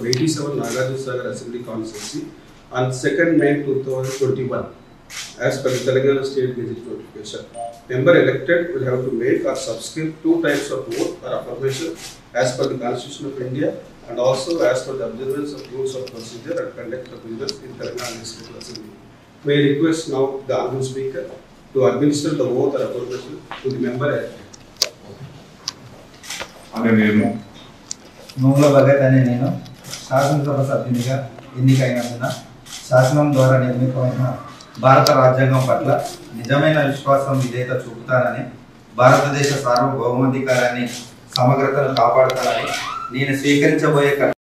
of 87 Nagarjuna Sagar Assembly Constituency on 2nd May 2021 as per the Telangana State Gazette notification. Member elected will have to make or subscribe 2 types of oath or affirmation as per the Constitution of India and also as per the observance of rules of procedure and conduct of business in Telangana Legislative Assembly. May I request now the Honourable Speaker to administer the oath or affirmation to the member elected. मूल भगत नैन शासन सभा सभ्युनिगा एन्निकैनंदुन शासनं द्वारा निर्मितमैन भारत राज्यांगं पट्ल निजमैन विश्वासं विधेयत चूपुताननि भारतदेश सार्वभौमाधिकारान्नि समग्रतनु कापाडुताननि नेनु स्वीकरिंचबोये